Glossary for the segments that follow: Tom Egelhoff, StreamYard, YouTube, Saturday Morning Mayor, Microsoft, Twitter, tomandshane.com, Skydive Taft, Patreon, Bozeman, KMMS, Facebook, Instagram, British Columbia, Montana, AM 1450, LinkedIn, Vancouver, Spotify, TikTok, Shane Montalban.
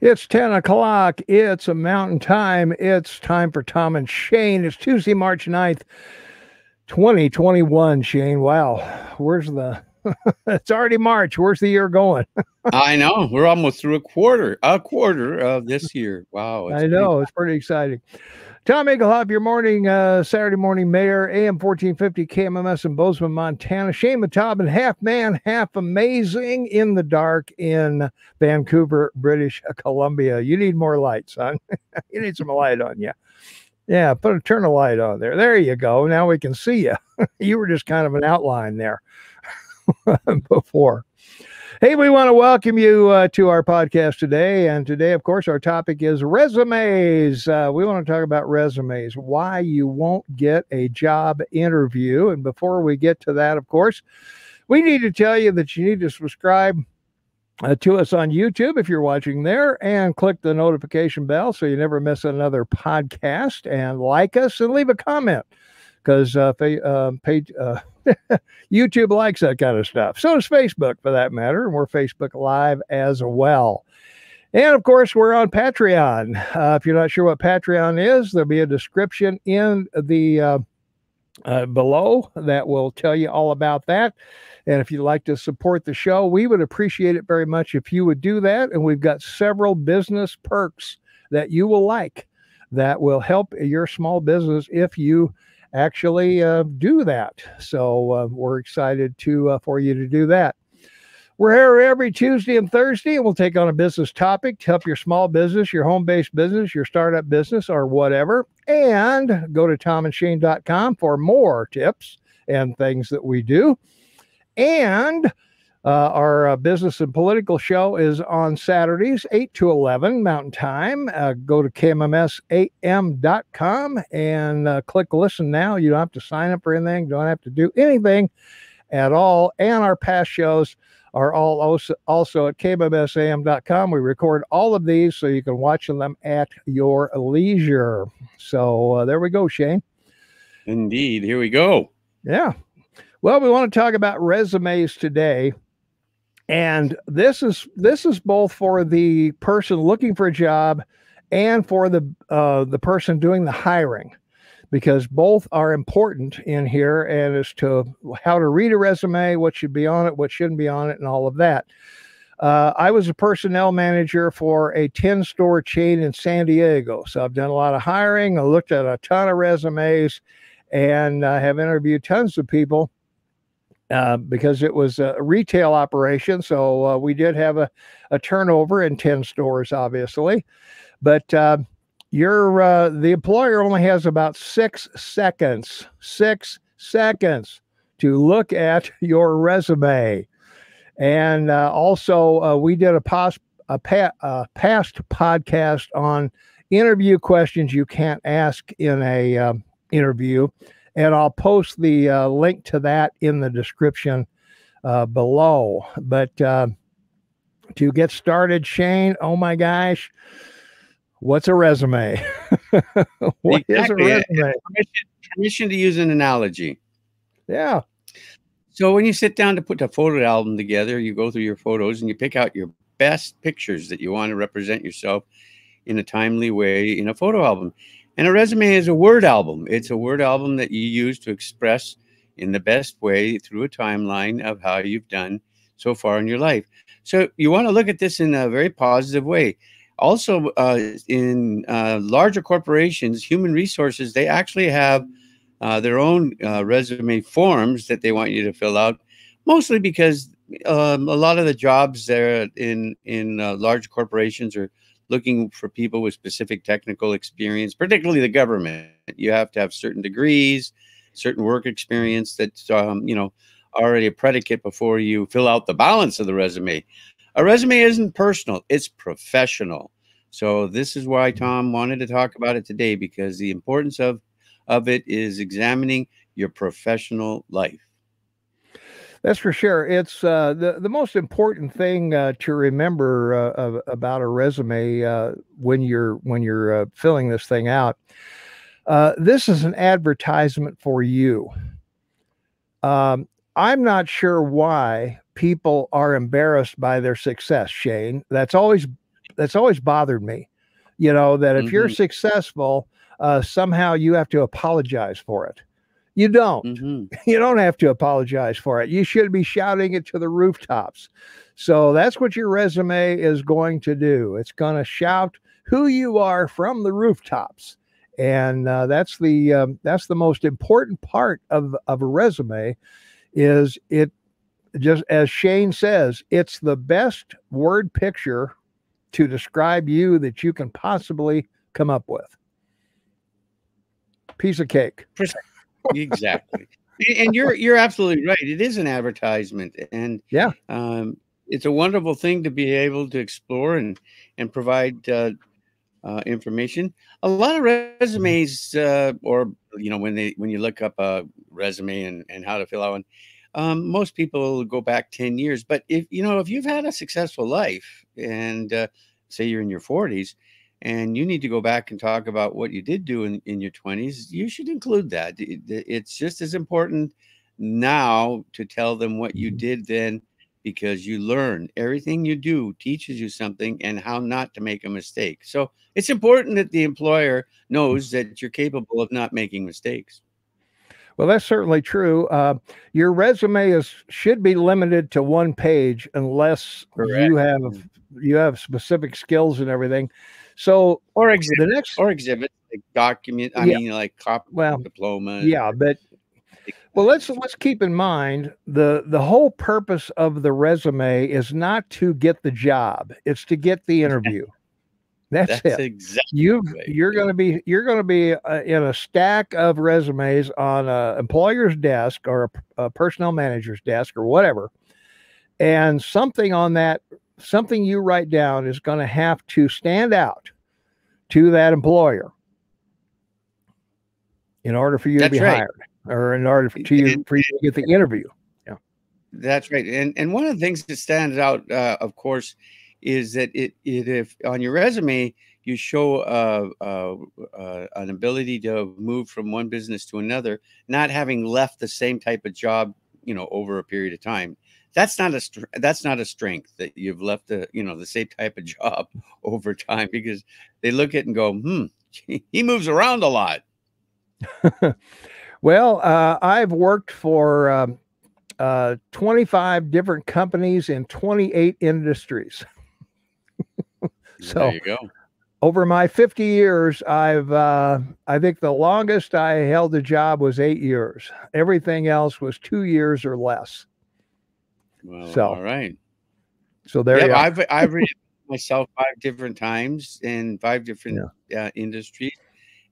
It's 10 o'clock. It's a mountain time. It's time for Tom and Shane. It's Tuesday, March 9th, 2021. Shane, wow. Where's the... It's already March. Where's the year going? I know. We're almost through a quarter of this year. Wow. I know. It's pretty exciting. Tom Egelhoff, your morning, Saturday morning mayor, AM 1450 KMMS in Bozeman, Montana. Shane Montalban, half man, half amazing in the dark in Vancouver, British Columbia. You need more light, son. You need some light on you. Yeah, turn a light on there. There you go. Now we can see you. You were just kind of an outline there before. Hey, we want to welcome you to our podcast today. And today, of course, our topic is resumes. We want to talk about resumes, why you won't get a job interview. And before we get to that, of course, we need to tell you that you need to subscribe to us on YouTube if you're watching there, and click the notification bell so you never miss another podcast, and like us and leave a comment, because YouTube likes that kind of stuff. So does Facebook, for that matter. And we're Facebook Live as well. And, of course, we're on Patreon. If you're not sure what Patreon is, there'll be a description in the below that will tell you all about that. And if you'd like to support the show, we would appreciate it very much if you would do that. And we've got several business perks that you will like that will help your small business if you actually do that. So we're excited to for you to do that. We're here every Tuesday and Thursday, and we'll take on a business topic to help your small business, your home-based business, your startup business, or whatever. And go to tomandshane.com for more tips and things that we do. And our business and political show is on Saturdays, 8 to 11 Mountain Time. Go to kmmsam.com and click Listen Now. You don't have to sign up for anything. Don't have to do anything at all. And our past shows are all also at kmmsam.com. We record all of these so you can watch them at your leisure. So there we go, Shane. Indeed. Here we go. Yeah. Well, we want to talk about resumes today. And this is both for the person looking for a job and for the person doing the hiring, because both are important in here, and as to how to read a resume, what should be on it, what shouldn't be on it, and all of that. I was a personnel manager for a 10-store chain in San Diego. So I've done a lot of hiring. I looked at a ton of resumes, and I have interviewed tons of people. Because it was a retail operation. So we did have a turnover in 10 stores, obviously. But the employer only has about 6 seconds to look at your resume. And also, we did a past podcast on interview questions you can't ask in a interview. And I'll post the link to that in the description below. But to get started, Shane, oh my gosh, what's a resume? What is a resume? Permission to use an analogy. Yeah. So when you sit down to put the photo album together, you go through your photos and you pick out your best pictures that you want to represent yourself in a timely way in a photo album. And a resume is a word album. It's a word album that you use to express in the best way through a timeline of how you've done so far in your life. So you want to look at this in a very positive way. Also, in larger corporations, human resources, they actually have their own resume forms that they want you to fill out, mostly because a lot of the jobs there in large corporations are looking for people with specific technical experience, particularly the government. You have to have certain degrees, certain work experience that's, you know, already a predicate before you fill out the balance of the resume. A resume isn't personal, it's professional. So this is why Tom wanted to talk about it today, because the importance of it is examining your professional life. That's for sure. It's the most important thing to remember about a resume when you're filling this thing out. This is an advertisement for you. I'm not sure why people are embarrassed by their success, Shane. That's always that's always bothered me, you know, that if you're successful, somehow you have to apologize for it. You don't. You don't have to apologize for it. You should be shouting it to the rooftops. So that's what your resume is going to do. It's going to shout who you are from the rooftops. And that's the most important part of a resume, is it, just as Shane says, it's the best word picture to describe you that you can possibly come up with. Piece of cake. Exactly. And you're absolutely right. It is an advertisement. And yeah, it's a wonderful thing to be able to explore and provide information. A lot of resumes or, you know, when you look up a resume and how to fill out one, most people go back 10 years. But if you've had a successful life and say you're in your 40s, and you need to go back and talk about what you did do in your 20s, you should include that. It's just as important now to tell them what you did then, because you learn. Everything you do teaches you something and how not to make a mistake. So it's important that the employer knows that you're capable of not making mistakes. Well, that's certainly true. Your resume should be limited to one page unless you have specific skills and everything. So, or exhibits, like document. I mean, like copy, diploma. Yeah, but well, let's keep in mind the whole purpose of the resume is not to get the job; it's to get the interview. That's it. Exactly. You're going to be in a stack of resumes on an employer's desk or a personnel manager's desk or whatever, and something on that. Something you write down is going to have to stand out to that employer in order for you to be hired, or in order for you to get the interview. Yeah, that's right. And one of the things that stands out, of course, is that if on your resume you show an ability to move from one business to another, not having left the same type of job, over a period of time. That's not a strength that you've left the same type of job over time, because they look at it and go, he moves around a lot. Well, I've worked for 25 different companies in 28 industries. So there you go. Over my 50 years, I've I think the longest I held a job was 8 years. Everything else was 2 years or less. Well, so, all right. So there you are. I've read myself 5 different times in 5 different industries,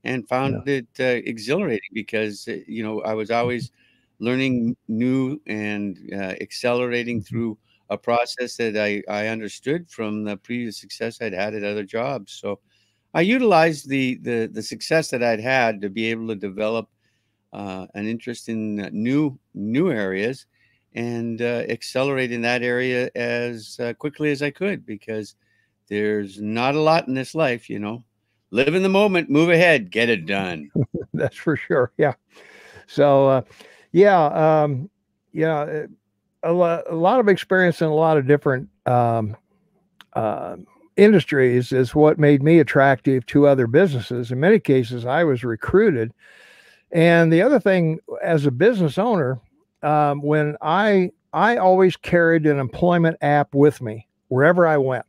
and found it exhilarating, because, I was always learning new and accelerating through a process that I understood from the previous success I'd had at other jobs. So I utilized the success that I'd had to be able to develop an interest in new areas, and accelerate in that area as quickly as I could, because there's not a lot in this life, Live in the moment, move ahead, get it done. That's for sure. Yeah. So, a lot of experience in a lot of different industries is what made me attractive to other businesses. In many cases, I was recruited. And the other thing, as a business owner, when I always carried an employment app with me wherever I went.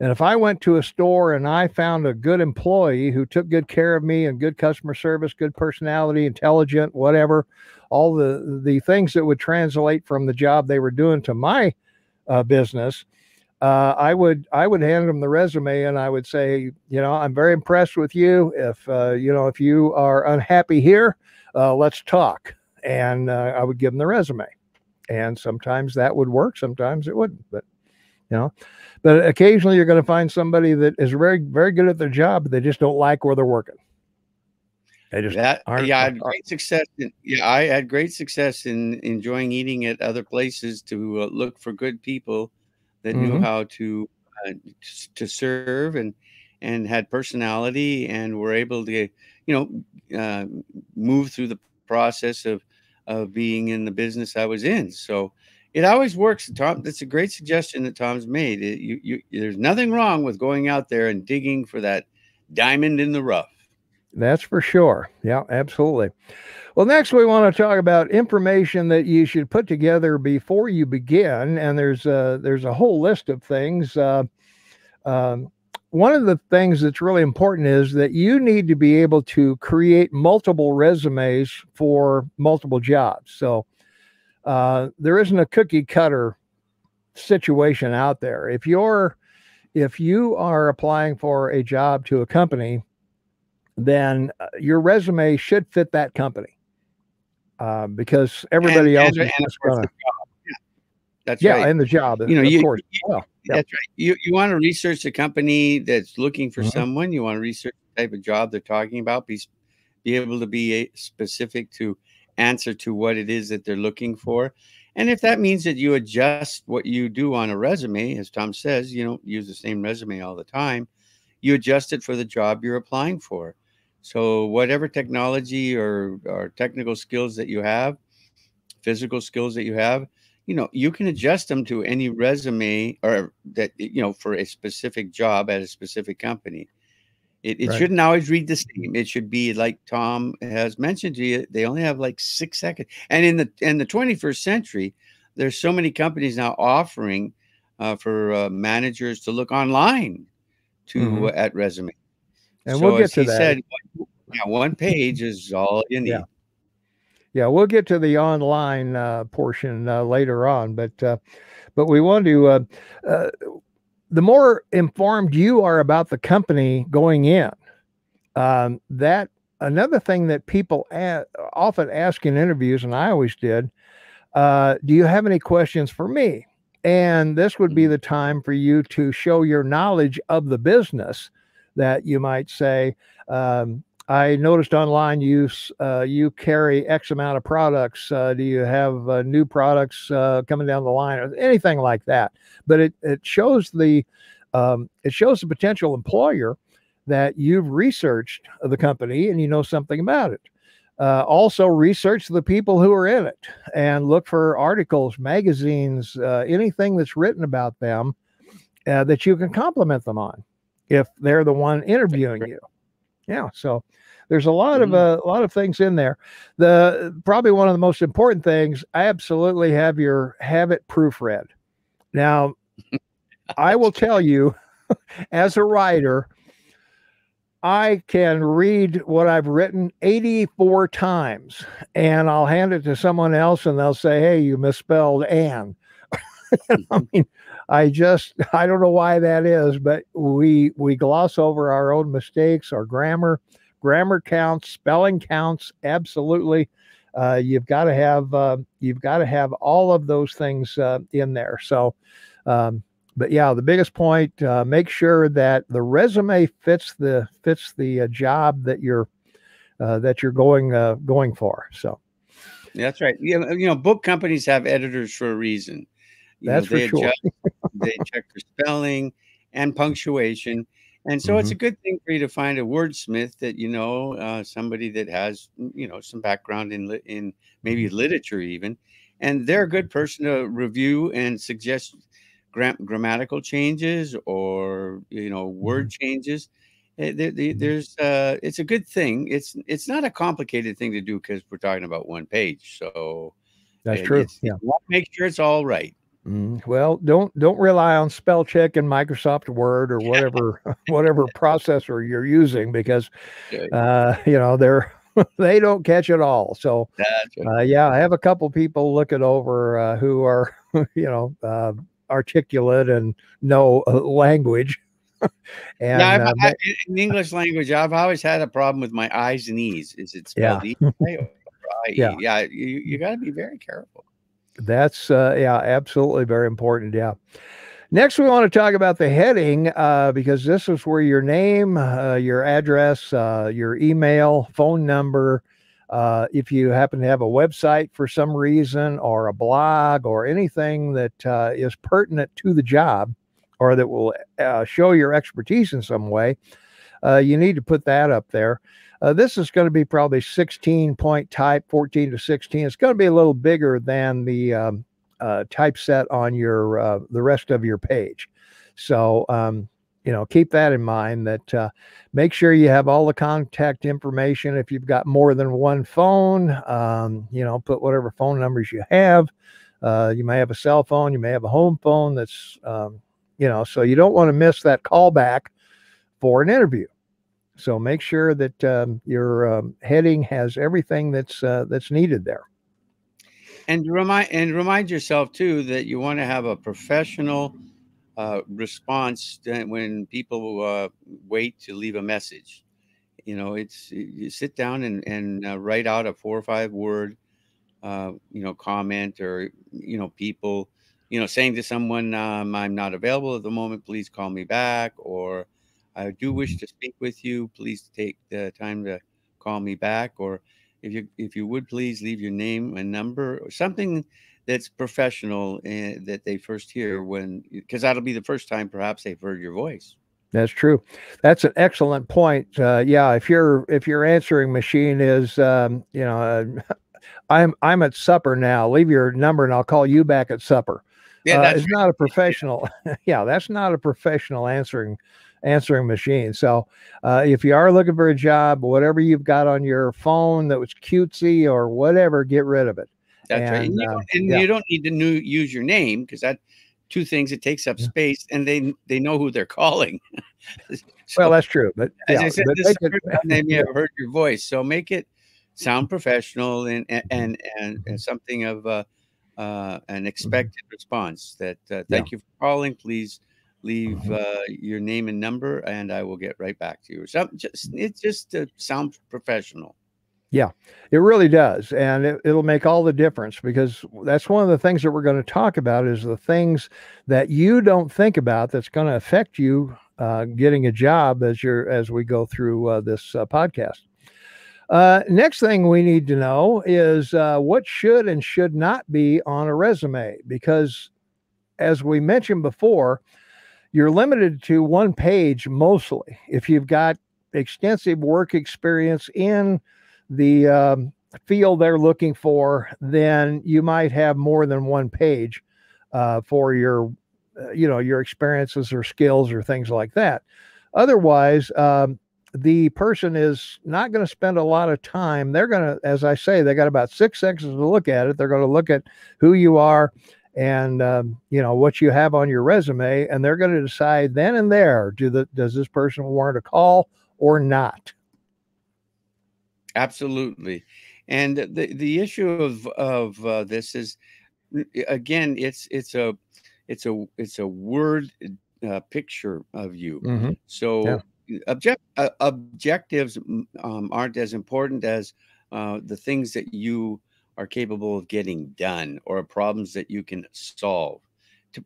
And if I went to a store and I found a good employee who took good care of me, and good customer service, good personality, intelligent, whatever, all the things that would translate from the job they were doing to my business, I would hand them the resume, and I would say, I'm very impressed with you. If, if you are unhappy here, let's talk. And I would give them the resume, and sometimes that would work. Sometimes it wouldn't, but but occasionally you're going to find somebody that is very, very good at their job, but they just don't like where they're working. I had great success in enjoying eating at other places to look for good people that knew how to serve and had personality and were able to, move through the process of being in the business I was in. So It always works, Tom. That's a great suggestion that Tom's made. There's nothing wrong with going out there and digging for that diamond in the rough. That's for sure. Yeah, absolutely. Well, next we want to talk about information that you should put together before you begin. And there's a whole list of things. One of the things that's really important is that you need to be able to create multiple resumes for multiple jobs. So there isn't a cookie cutter situation out there. If you are applying for a job to a company, then your resume should fit that company, because everybody else is just gonna. That's right. Yeah, and the job, you know, of course. That's right. You want to research the company that's looking for someone. You want to research the type of job they're talking about. Be able to be specific to answer to what it is that they're looking for. And if that means that you adjust what you do on a resume, as Tom says, you don't use the same resume all the time. You adjust it for the job you're applying for. So whatever technology or technical skills that you have, physical skills that you have, you know, you can adjust them to any resume or that, you know, for a specific job at a specific company. It right. shouldn't always read the same. It should be like Tom has mentioned to you. They only have like 6 seconds. And in the 21st century, there's so many companies now offering for managers to look online to at resume. And so we'll get to that. Said, one page is all you need. Yeah. Yeah, we'll get to the online portion later on, but we want to, the more informed you are about the company going in, that another thing that people often ask in interviews, and I always did, do you have any questions for me? And this would be the time for you to show your knowledge of the business, that you might say, I noticed online you carry X amount of products. Do you have new products coming down the line, or anything like that? But it shows the potential employer that you've researched the company and you know something about it. Also, research the people who are in it and look for articles, magazines, anything that's written about them that you can compliment them on if they're the one interviewing you. Yeah, so there's a lot of things in there. Probably one of the most important things, absolutely have it proofread. Now, I will tell you, as a writer, I can read what I've written 84 times, and I'll hand it to someone else, and they'll say, "Hey, you misspelled Anne." I mean, I don't know why that is, but we gloss over our own mistakes, our grammar. Grammar counts, spelling counts, absolutely. You've got to have all of those things in there. So, but yeah, the biggest point: make sure that the resume fits the job that you're going for. So, that's right. You know, book companies have editors for a reason. They check for spelling and punctuation. And so it's a good thing for you to find a wordsmith that, you know, somebody that has, you know, some background in maybe literature even, and they're a good person to review and suggest grammatical changes or, you know, word changes. It's a good thing. It's not a complicated thing to do because we're talking about one page. So that's true. Yeah. Make sure it's all right. Well, don't rely on spell check and Microsoft Word or whatever processor you're using, because you know, they don't catch it all. So yeah, I have a couple people look it over who are, you know, articulate and know language. And yeah, in English language, I've always had a problem with my I's and E's. Is it spelled E or I-E? Yeah, you got to be very careful. That's yeah, absolutely very important. Yeah. Next, we want to talk about the heading, because this is where your name, your address, your email, phone number, if you happen to have a website for some reason, or a blog, or anything that is pertinent to the job, or that will show your expertise in some way, you need to put that up there. This is going to be probably 16-point type, 14 to 16. It's going to be a little bigger than typeset on your the rest of your page. So you know, keep that in mind, that make sure you have all the contact information. If you've got more than one phone, you know, put whatever phone numbers you have. You may have a cell phone, you may have a home phone. That's, you know, so you don't want to miss that callback for an interview. So make sure that your heading has everything that's needed there. And remind yourself too that you want to have a professional response when people wait to leave a message. You know, it's, you sit down and write out a 4- or 5-word, you know, comment, or, you know, people, you know, saying to someone, I'm not available at the moment, please call me back, or I do wish to speak with you, please take the time to call me back, or if you would please leave your name and number, or something that's professional and that they first hear, when, because that'll be the first time perhaps they've heard your voice. That's true. That's an excellent point. Yeah, if your answering machine is, you know, I'm at supper now, leave your number and I'll call you back at supper. Yeah, that's it's not a professional. Yeah, that's not a professional answering machine. So if you are looking for a job, whatever you've got on your phone that was cutesy or whatever, get rid of it. That's right. And, you don't need to use your name, because that, two things, it takes up space, and they know who they're calling. So, well, that's true. But yeah, as I said, they may have heard your voice, so make it sound professional and something of an expected response. That thank you for calling. Please leave your name and number, and I will get right back to you. So it's just to sound professional. Yeah, it really does. And it'll make all the difference, because that's one of the things that we're going to talk about, is the things that you don't think about that's going to affect you getting a job as we go through this podcast. Next thing we need to know is what should and should not be on a resume, because as we mentioned before, you're limited to one page mostly. If you've got extensive work experience in the field they're looking for, then you might have more than one page for your, you know, your experiences or skills or things like that. Otherwise, the person is not going to spend a lot of time. They're going to, as I say, they got about 6 seconds to look at it. They're going to look at who you are and, you know, what you have on your resume, and they're going to decide then and there, does this person warrant a call or not? Absolutely. And the issue of this is, again, it's a word picture of you. Mm-hmm. So yeah, objectives aren't as important as the things that you are capable of getting done, or problems that you can solve.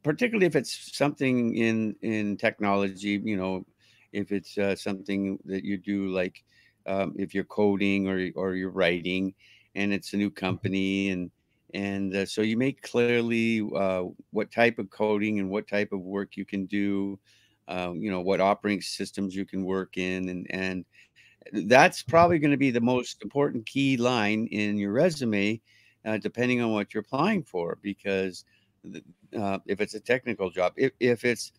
Particularly if it's something in technology, you know, if it's something that you do, like if you're coding or you're writing, and it's a new company, and so you make clearly what type of coding and what type of work you can do, you know, what operating systems you can work in, and that's probably going to be the most important key line in your resume, depending on what you're applying for, because if it's a technical job, if it's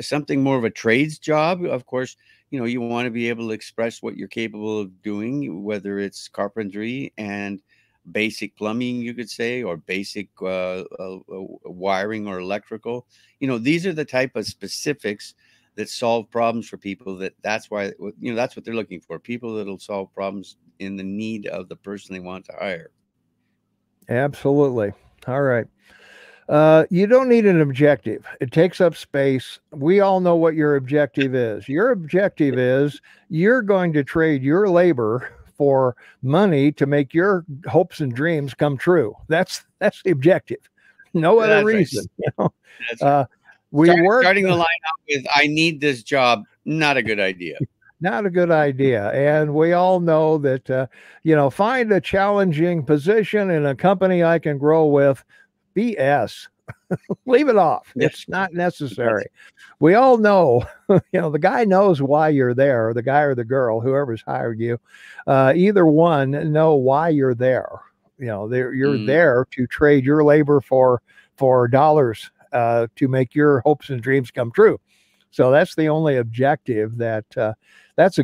something more of a trades job, of course, you know, you want to be able to express what you're capable of doing, whether it's carpentry and basic plumbing, you could say, or basic wiring or electrical. You know, these are the type of specifics that solve problems for people. That's why, you know, that's what they're looking for. People that'll solve problems in the need of the person they want to hire. Absolutely. All right. You don't need an objective. It takes up space. We all know what your objective is. Your objective is you're going to trade your labor for money to make your hopes and dreams come true. That's the objective. No other reason. Right. You know? That's right. Starting the line up with, I need this job. Not a good idea. Not a good idea. And we all know that, you know, find a challenging position in a company I can grow with. BS. Leave it off. It's not necessary. We all know, you know, the guy knows why you're there, or the guy or the girl, whoever's hired you. Either one know why you're there. You know, you're there to trade your labor for dollars to make your hopes and dreams come true. So that's the only objective that's a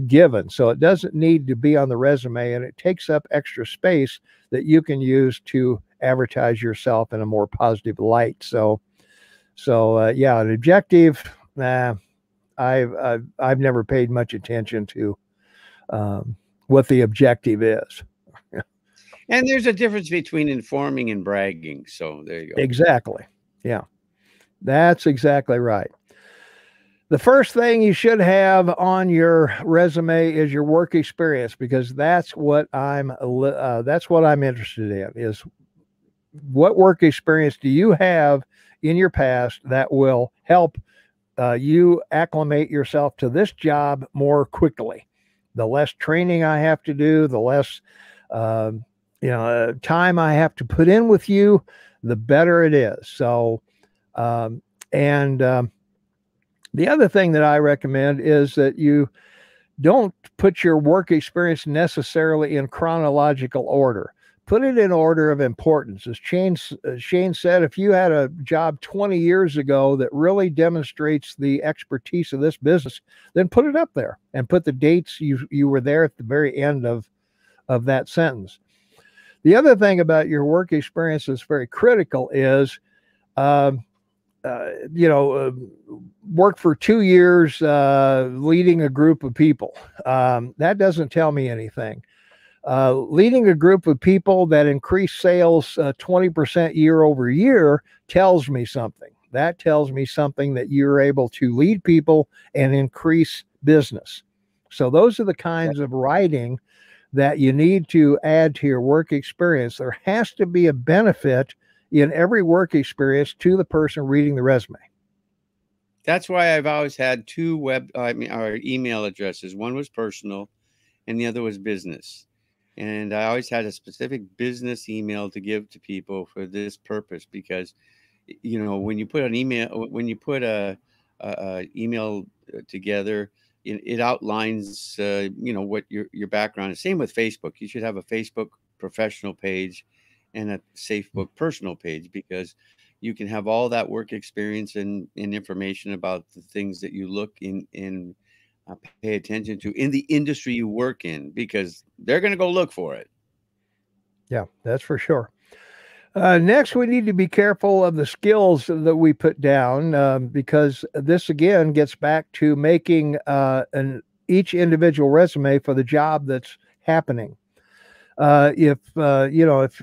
given. So it doesn't need to be on the resume, and it takes up extra space that you can use to advertise yourself in a more positive light. So yeah, an objective, I've never paid much attention to what the objective is. And there's a difference between informing and bragging. So there you go. Exactly. Yeah, that's exactly right. The first thing you should have on your resume is your work experience, because that's what I'm interested in, is what work experience do you have in your past that will help you acclimate yourself to this job more quickly. The less training I have to do, the less time I have to put in with you, the better it is. So, the other thing that I recommend is that you don't put your work experience necessarily in chronological order. Put it in order of importance. As Shane said, if you had a job 20 years ago that really demonstrates the expertise of this business, then put it up there and put the dates you were there at the very end of that sentence. The other thing about your work experience that's very critical is, work for 2 years leading a group of people. That doesn't tell me anything. Leading a group of people that increase sales 20% year over year tells me something. That tells me something that you're able to lead people and increase business. So those are the kinds of writing that you need to add to your work experience. There has to be a benefit in every work experience to the person reading the resume. That's why I've always had two our email addresses. One was personal and the other was business. And I always had a specific business email to give to people for this purpose, because, you know, when you put an email together, it outlines, what your background is. Same with Facebook. You should have a Facebook professional page and a Facebook personal page, because you can have all that work experience and information about the things that you look in pay attention to in the industry you work in, because they're going to go look for it. Yeah, that's for sure. Next, we need to be careful of the skills that we put down, because this again gets back to making each individual resume for the job that's happening. If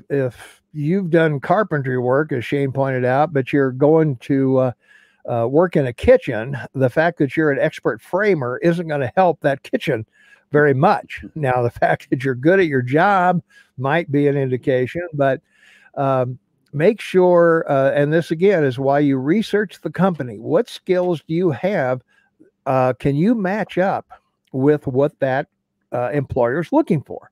you've done carpentry work, as Shane pointed out, but you're going to work in a kitchen, the fact that you're an expert framer isn't going to help that kitchen very much. Now, the fact that you're good at your job might be an indication, but make sure, and this again is why you research the company. What skills do you have? Can you match up with what that employer is looking for?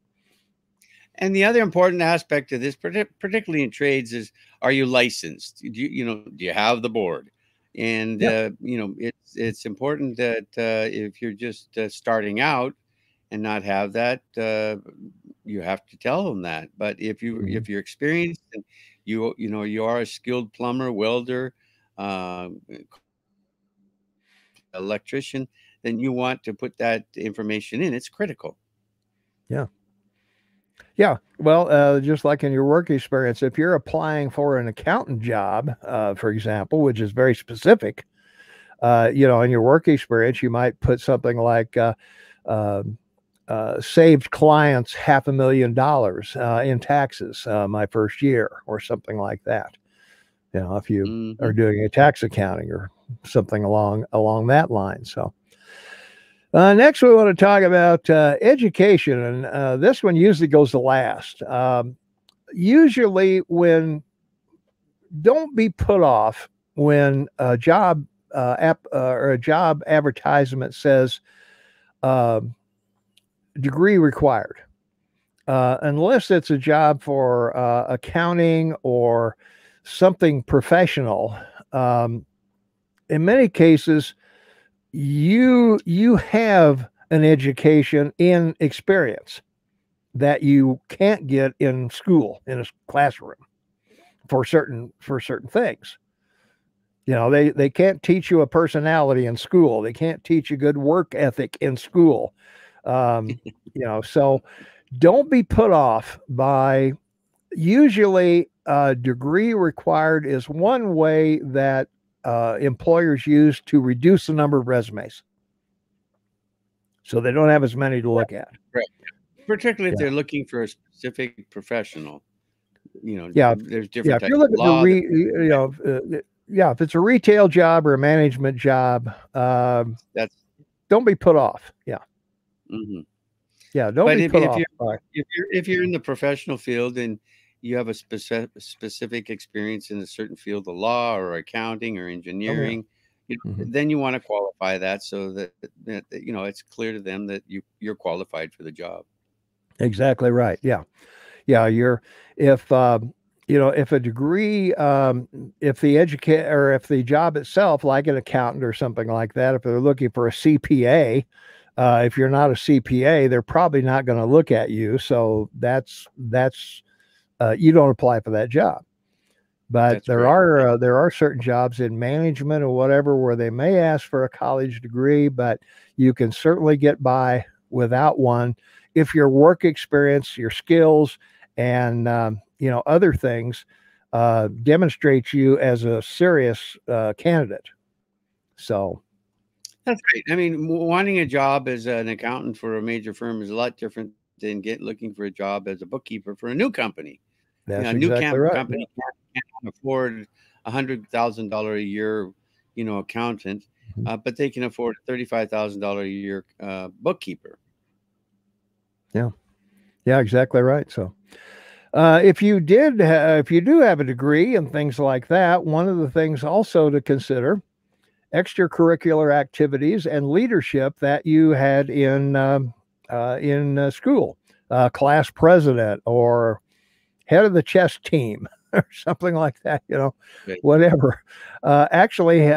And the other important aspect of this, particularly in trades, is, are you licensed? Do you have the board? And, yep. It's important that if you're just starting out and not have that, you have to tell them that. But if you're experienced and you are a skilled plumber, welder, electrician, then you want to put that information in. It's critical. Yeah. Yeah. Well, just like in your work experience, if you're applying for an accountant job, for example, which is very specific, in your work experience, you might put something like saved clients $500,000 in taxes my first year, or something like that. You know, if you are doing a tax accounting or something along that line. So. Next, we want to talk about education, and this one usually goes to last. Don't be put off when a job or a job advertisement says degree required, unless it's a job for accounting or something professional. In many cases, you have an education in experience. that you can't get in school, in a classroom, for certain things. You know, they can't teach you a personality in school. They can't teach you good work ethic in school. You know, so don't be put off by, usually a degree required is one way that employers use to reduce the number of resumes, so they don't have as many to look at. Right. Particularly if they're looking for a specific professional, you know, there's different types of law. If it's a retail job or a management job, don't be put off. Yeah. Mm-hmm. Yeah. Don't be put off. If you're in the professional field and you have a specific experience in a certain field of law or accounting or engineering, you know, then you want to qualify that so that you know, it's clear to them that you're qualified for the job. Exactly right. Yeah. Yeah. If a degree, if the job itself, like an accountant or something like that, if they're looking for a CPA, if you're not a CPA, they're probably not going to look at you. So you don't apply for that job. But there are certain jobs in management or whatever where they may ask for a college degree, but you can certainly get by without one if your work experience, your skills, and other things demonstrate you as a serious candidate. So that's great. I mean, wanting a job as an accountant for a major firm is a lot different than looking for a job as a bookkeeper for a new company. That's company can't afford $100,000 a year, you know, accountant, but they can afford a $35,000 a year bookkeeper. Yeah. Yeah, exactly right. So if you do have a degree and things like that, one of the things also to consider, extracurricular activities and leadership that you had in school, class president or head of the chess team or something like that, you know, whatever. President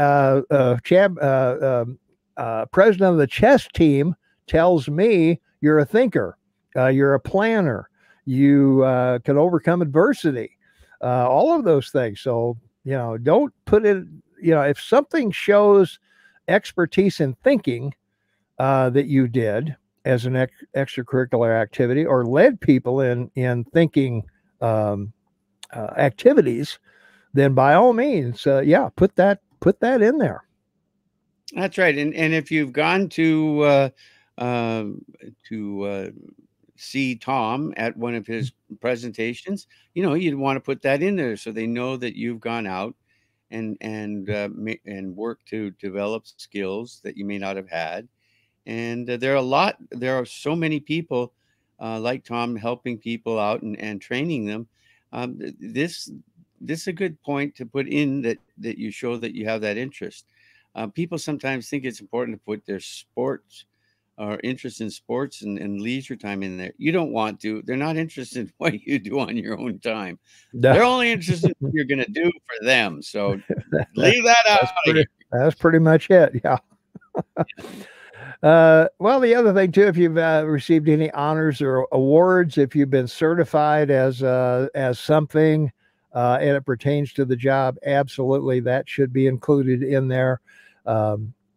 of the chess team tells me you're a thinker, you're a planner, you can overcome adversity, all of those things. So, you know, don't put it, you know, if something shows expertise in thinking that you did as an extracurricular activity or led people in thinking activities, then by all means, put that in there. That's right. And if you've gone to see Tom at one of his presentations, you know, you'd want to put that in there so they know that you've gone out and worked to develop skills that you may not have had. And there are so many people like Tom helping people out and training them. This is a good point to put in that you show that you have that interest. People sometimes think it's important to put their sports or interest in sports and leisure time in there. You don't want to. They're not interested in what you do on your own time. No. They're only interested in what you're going to do for them. So leave that out. That's pretty much it. Yeah. Well, the other thing too, if you've received any honors or awards, if you've been certified as something and it pertains to the job, absolutely that should be included in there.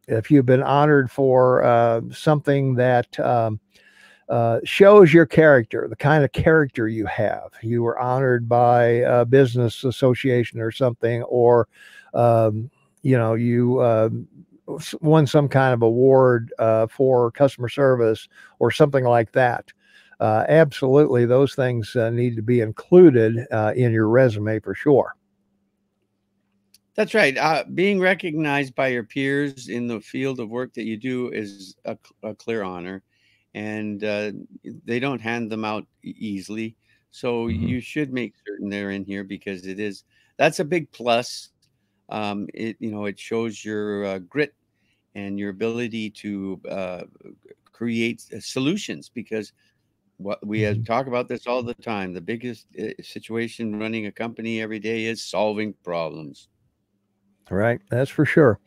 If you've been honored for something that shows your character, the kind of character you have, you were honored by a business association or something, or you won some kind of award for customer service or something like that. Absolutely, those things need to be included in your resume for sure. That's right. Being recognized by your peers in the field of work that you do is a clear honor, and they don't hand them out easily. So you should make certain they're in here, because that's a big plus. It shows your grit and your ability to create solutions, because what we talk about this all the time. The biggest situation running a company every day is solving problems. Right. That's for sure.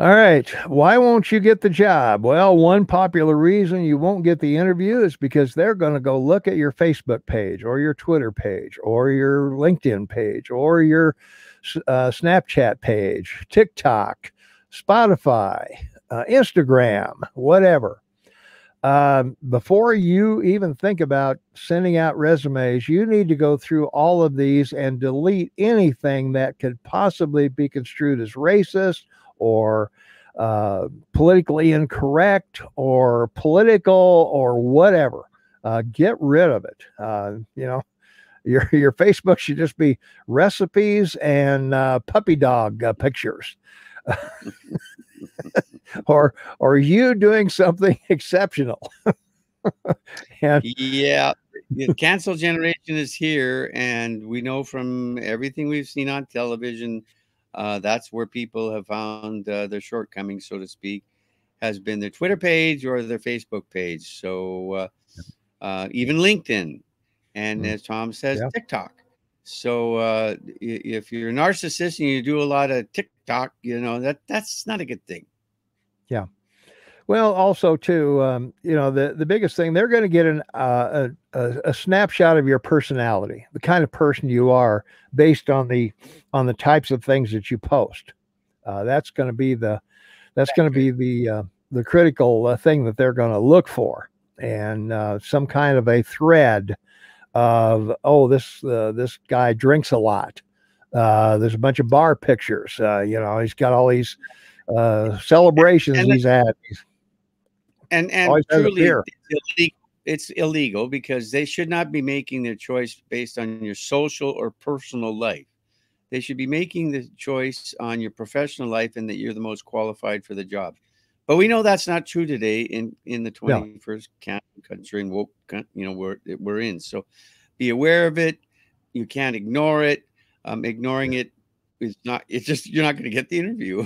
All right. Why won't you get the job? Well, one popular reason you won't get the interview is because they're going to go look at your Facebook page or your Twitter page or your LinkedIn page or your Snapchat page, TikTok, Spotify, Instagram, whatever. Before you even think about sending out resumes, you need to go through all of these and delete anything that could possibly be construed as racist or politically incorrect or political or whatever. Get rid of it. You know, your Facebook should just be recipes and puppy dog pictures. or you doing something exceptional. Yeah, the cancel generation is here, and we know from everything we've seen on television, that's where people have found their shortcomings, so to speak, has been their Twitter page or their Facebook page. So even LinkedIn, and as Tom says, TikTok. So if you're a narcissist and you do a lot of TikTok, you know, that's not a good thing. Yeah. Well, also, too, you know, the biggest thing, they're going to get a snapshot of your personality, the kind of person you are based on the types of things that you post. That's going to be the critical thing that they're going to look for, and some kind of a thread of, oh, this guy drinks a lot. There's a bunch of bar pictures. You know, he's got all these celebrations and he's at. And truly, it's illegal, because they should not be making their choice based on your social or personal life. They should be making the choice on your professional life and that you're the most qualified for the job. But we know that's not true today in the 21st country and woke, you know, we're in. So be aware of it. You can't ignore it. Ignoring it is not. It's just you're not going to get the interview.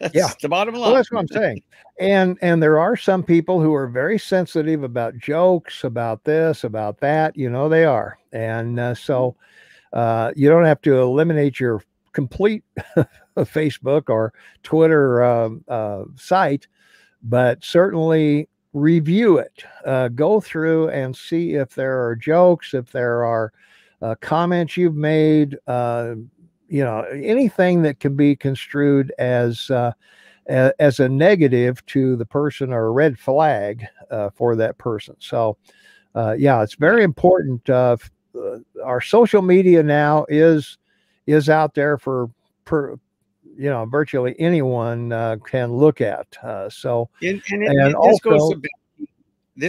That's the bottom line. Well, that's what I'm saying. And there are some people who are very sensitive about jokes, about this, about that. You know, they are. And so you don't have to eliminate your complete Facebook or Twitter site. But certainly review it, go through and see if there are jokes, if there are comments you've made, you know, anything that can be construed as a negative to the person or a red flag for that person. So, yeah, it's very important. Our social media now is out there for you know, virtually anyone can look at. So, this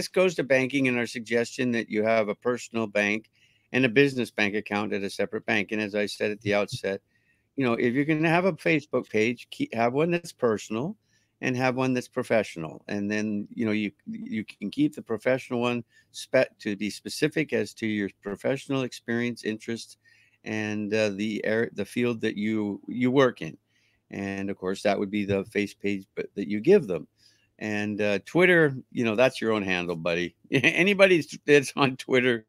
goes to banking, and our suggestion that you have a personal bank and a business bank account at a separate bank. And as I said at the outset, you know, if you're going to have a Facebook page, have one that's personal and have one that's professional. And then, you know, you can keep the professional one to be specific as to your professional experience, interests, and the field that you work in. And of course, that would be the Facebook page that you give them. And Twitter, you know, that's your own handle, buddy. Anybody that's on Twitter,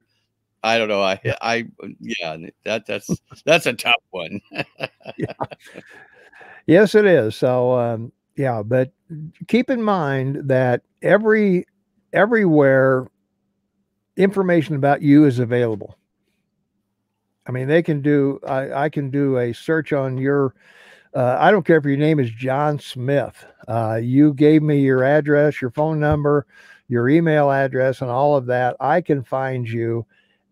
I don't know. Yeah, that's a tough one. Yeah. Yes, it is. So yeah, but keep in mind that everywhere information about you is available. I mean, they can do. I can do a search on your. I don't care if your name is John Smith. You gave me your address, your phone number, your email address, and all of that. I can find you,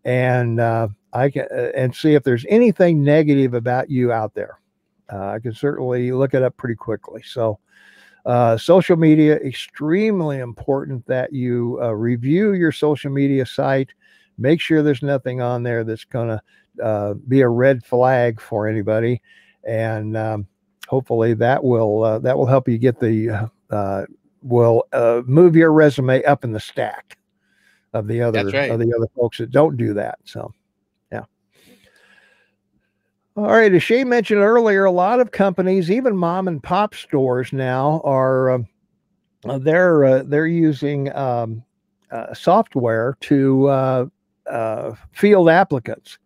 and I can and see if there's anything negative about you out there. I can certainly look it up pretty quickly. So, social media, extremely important that you review your social media site. Make sure there's nothing on there that's going to be a red flag for anybody, and hopefully that will help you get the move your resume up in the stack of the other folks that don't do that. So, yeah. All right, as Shane mentioned earlier, a lot of companies, even mom and pop stores now, are they're using software to field applicants.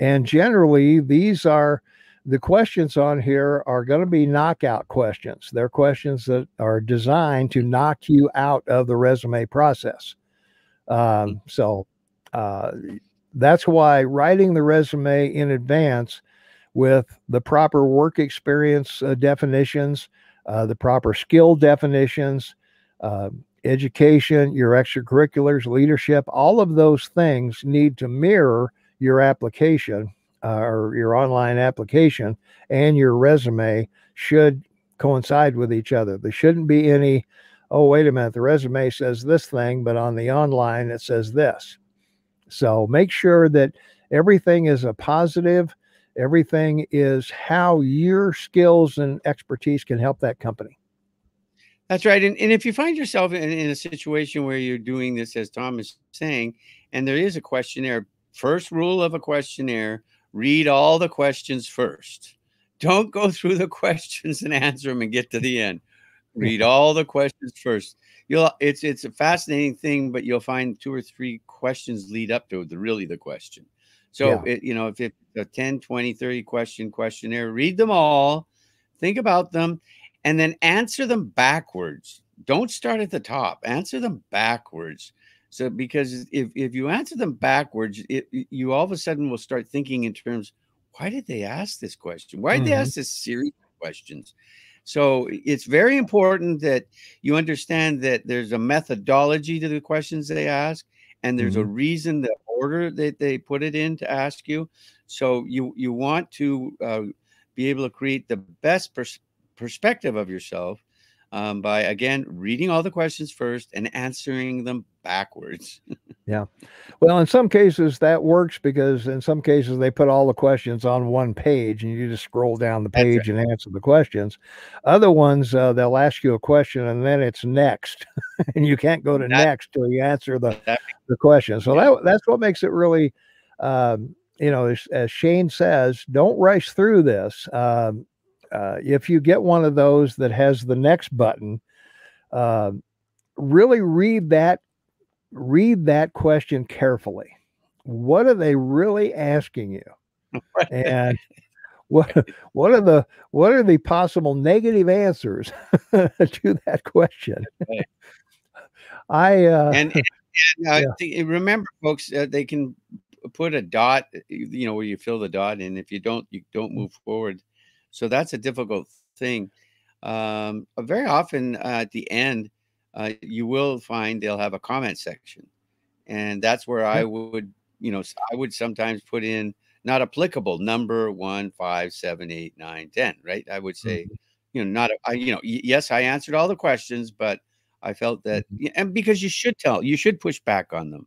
And generally, these are the questions on here are going to be knockout questions. They're questions that are designed to knock you out of the resume process. So that's why writing the resume in advance with the proper work experience definitions, the proper skill definitions, education, your extracurriculars, leadership, all of those things need to mirror your application or your online application, and your resume should coincide with each other. There shouldn't be any, oh, wait a minute, the resume says this thing, but on the online it says this. So make sure that everything is a positive, everything is how your skills and expertise can help that company. That's right. And if you find yourself in a situation where you're doing this, as Tom is saying, and there is a questionnaire, first rule of a questionnaire, read all the questions first. Don't go through the questions and answer them and get to the end. Read all the questions first. It's a fascinating thing, but you'll find 2 or 3 questions lead up to the question. So, yeah. You know, if it's a 10, 20, 30 question questionnaire, read them all, think about them, and then answer them backwards. Don't start at the top. Answer them backwards. So because if you answer them backwards, you all of a sudden will start thinking in terms, why did they ask this question? Why did they ask this series of questions? So it's very important that you understand that there's a methodology to the questions they ask, and there's a reason, the order that they put it in to ask you. So you want to be able to create the best perspective of yourself by, again, reading all the questions first and answering them backwards. Yeah. Well, in some cases that works, because in some cases they put all the questions on one page and you just scroll down the page and answer the questions. Other ones, they'll ask you a question and then it's next and you can't go to next till you answer the question. So that's what makes it really, you know, as Shane says, don't rush through this. If you get one of those that has the next button, really read that question carefully. What are they really asking you? And what are the possible negative answers to that question? Remember, folks, they can put a dot, you know, where you fill the dot, and if you don't move forward. So that's a difficult thing. Very often at the end, you will find they'll have a comment section. And that's where I would, you know, I would sometimes put in not applicable, number 1, 5, 7, 8, 9, 10, right? I would say, you know, yes, I answered all the questions, but I felt that, and because you should push back on them.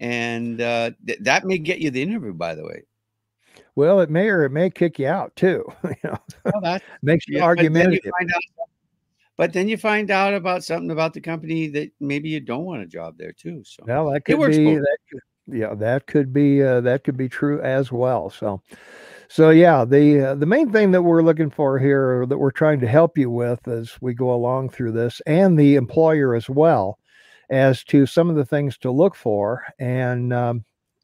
And that may get you the interview, by the way. Well, it may or it may kick you out too. You know, well, makes you argumentative. But then you find out about something about the company that maybe you don't want a job there too. So well, that could be true as well. So yeah, the main thing that we're looking for here, or that we're trying to help you with as we go along through this, and the employer as well, as to some of the things to look for, and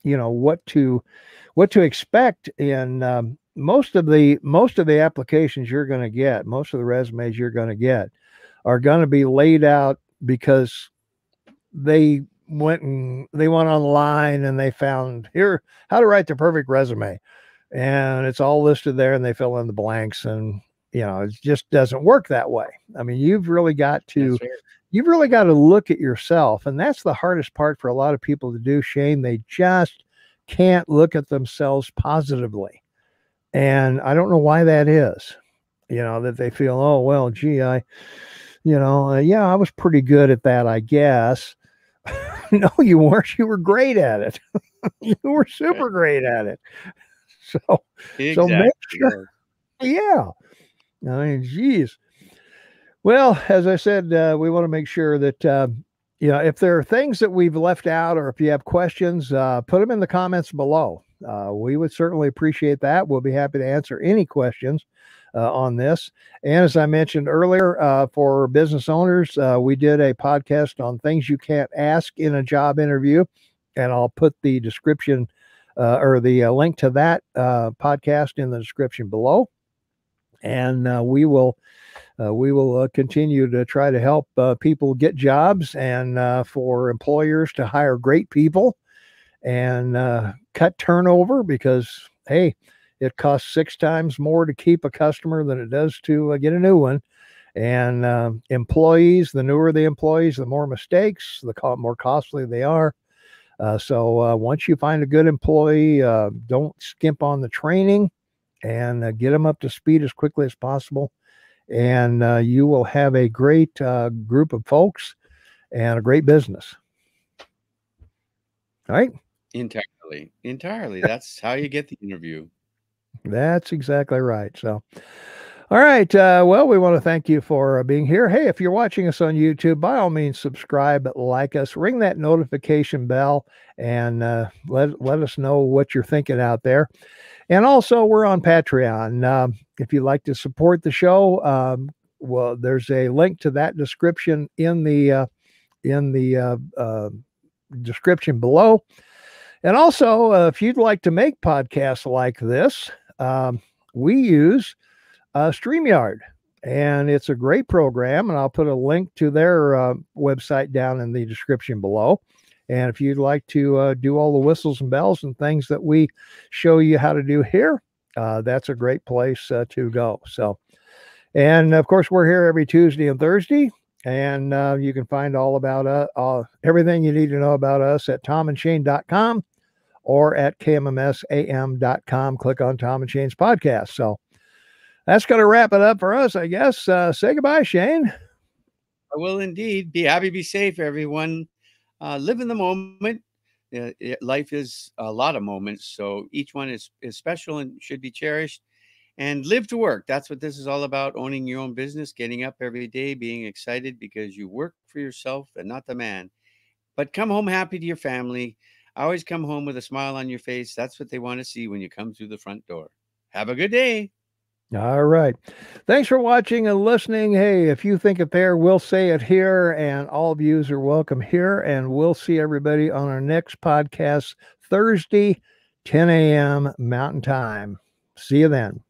you know, what to expect in most of the applications you're going to get, most of the resumes you're going to get are going to be laid out because they went online and they found here how to write the perfect resume, and it's all listed there and they fill in the blanks, and you know, it just doesn't work that way. I mean, you've really got to look at yourself, and that's the hardest part for a lot of people to do, Shane. They just can't look at themselves positively. And I don't know why that is, you know, that they feel, oh, well, gee, I was pretty good at that, I guess. No, you weren't. You were great at it. You were super great at it. So, exactly. So make sure. Yeah. I mean, geez. Well, as I said, we want to make sure that, you know, if there are things that we've left out, or if you have questions, put them in the comments below. We would certainly appreciate that. We'll be happy to answer any questions on this. And as I mentioned earlier, for business owners, we did a podcast on things you can't ask in a job interview. And I'll put the description or the link to that podcast in the description below. And we will continue to try to help people get jobs, and for employers to hire great people and cut turnover, because, hey, it costs 6 times more to keep a customer than it does to get a new one. And employees, the newer the employees, the more mistakes, the more costly they are. So once you find a good employee, don't skimp on the training, and get them up to speed as quickly as possible. And you will have a great group of folks and a great business. All right? Entirely. Entirely. That's how you get the interview. That's exactly right. So, all right. Well, we want to thank you for being here. Hey, if you're watching us on YouTube, by all means, subscribe, like us, ring that notification bell, and let us know what you're thinking out there. And also, we're on Patreon. If you'd like to support the show, well, there's a link to that description in the description below. And also, if you'd like to make podcasts like this, we use StreamYard, and it's a great program, and I'll put a link to their website down in the description below. And if you'd like to do all the whistles and bells and things that we show you how to do here, that's a great place to go. So, and of course, we're here every Tuesday and Thursday. And you can find all about everything you need to know about us at tomandshane.com or at kmmsam.com. Click on Tom and Shane's podcast. So that's going to wrap it up for us, I guess. Say goodbye, Shane. I will indeed. Be happy, be safe, everyone. Live in the moment. Life is a lot of moments, so each one is special and should be cherished. And live to work. That's what this is all about. Owning your own business, getting up every day, being excited because you work for yourself and not the man. But come home happy to your family. Always come home with a smile on your face. That's what they want to see when you come through the front door. Have a good day. All right. Thanks for watching and listening. Hey, if you think it there, we'll say it here, and all views are welcome here. And we'll see everybody on our next podcast, Thursday, 10 a.m. Mountain Time. See you then.